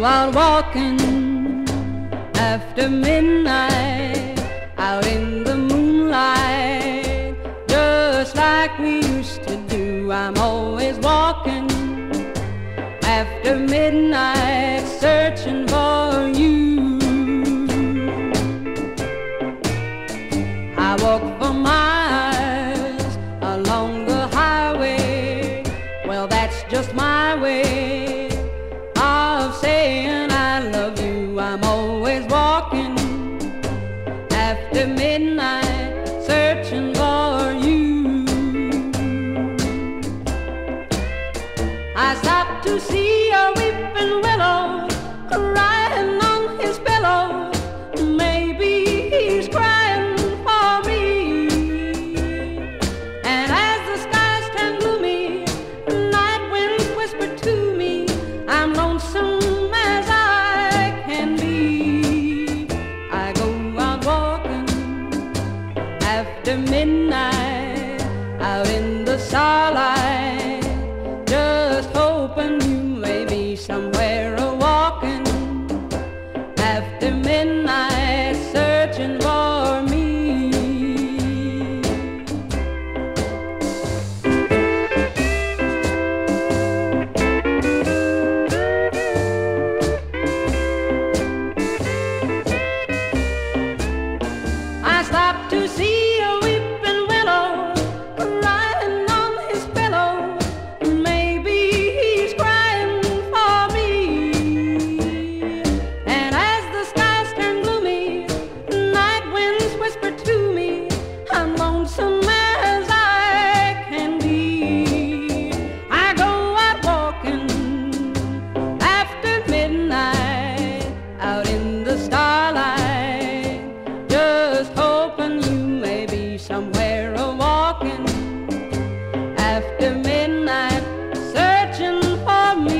go out walking after midnight, out in the moonlight, just like we used to do. I'm always walking after midnight, searching for you. I walk for miles along the highway. Well, that's just my way of saying I love you. I'm always walking after midnight, searching for you. I stopped to see a weeping willow crying on his pillow. Maybe he's crying for me. And as the skies turn gloomy, night winds whisper to me, I'm lonesome as I can be. I go out walking after midnight, out in the starlight, just hoping you may be somewhere a-walking after midnight, searching for me. I stopped to see a weeping willow crying on his pillow. Maybe he's crying for me. And as the skies turn gloomy, night winds whisper to me, I'm lonesome as I can be. I go out walking after midnight, out in the starlight, just hoping you may be somewhere a-walking after midnight, searching for me.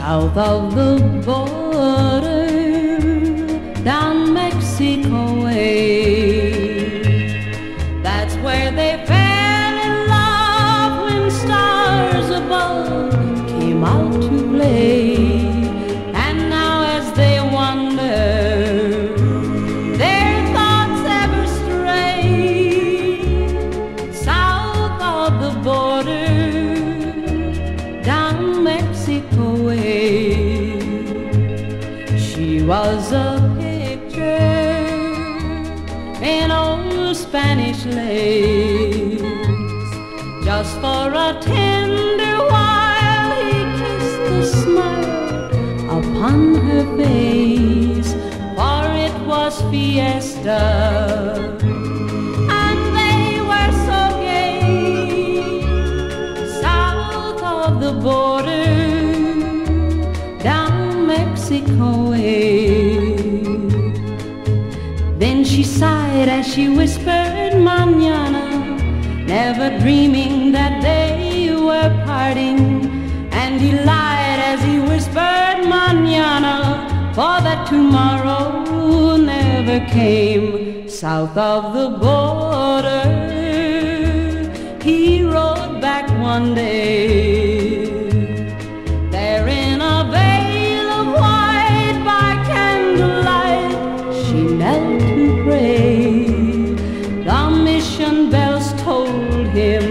South of the border, down Mexico way, that's where they fell in love when stars above came out to play. And now as they wander, their thoughts ever stray south of the border, down Mexico way. She was a picture in old Spanish lace. Just for a tender while he kissed the smile upon her face, for it was fiesta. Then she sighed as she whispered mañana, never dreaming that they were parting. And he lied as he whispered mañana, for that tomorrow never came. South of the border, he rode back one day. Bells told him